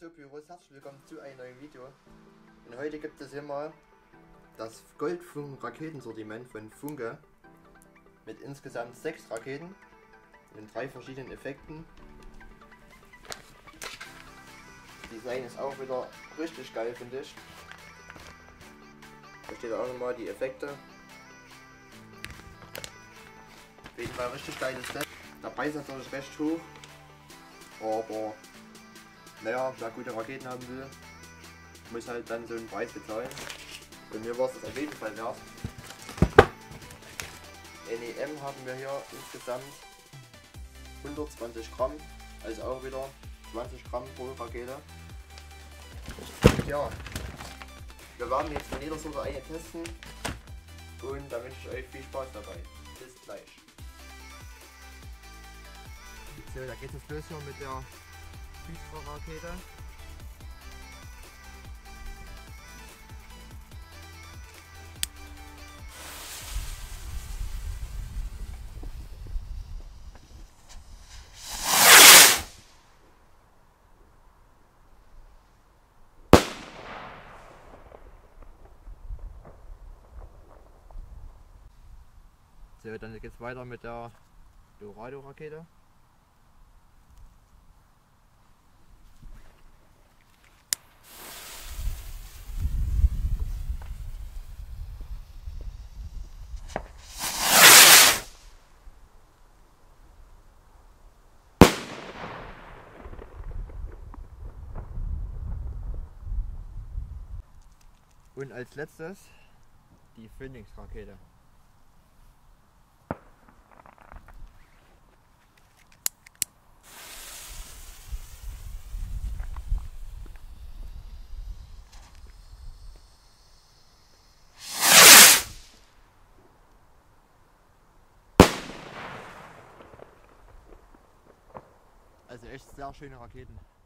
So, Büros, herzlich willkommen zu einem neuen Video. Und heute gibt es hier mal das Goldfunken-Raketensortiment von Funke mit insgesamt 6 Raketen in 3 verschiedenen Effekten. Das Design ist auch wieder richtig geil, finde ich. Da steht auch nochmal die Effekte. Auf jeden Fall richtig geiles Set. Der Preis ist natürlich recht hoch, aber naja, wer gute Raketen haben will, muss halt dann so einen Preis bezahlen. Bei mir war es das auf jeden Fall wert. NEM haben wir hier insgesamt 120 Gramm, also auch wieder 20 Gramm pro Rakete. Ja, wir werden jetzt von jeder Sorte eine testen und da wünsche ich euch viel Spaß dabei. Bis gleich. So, da geht es los hier mit der Rakete. So, dann geht's weiter mit der Dorado-Rakete. Und als letztes die Phoenix-Rakete. Also echt sehr schöne Raketen.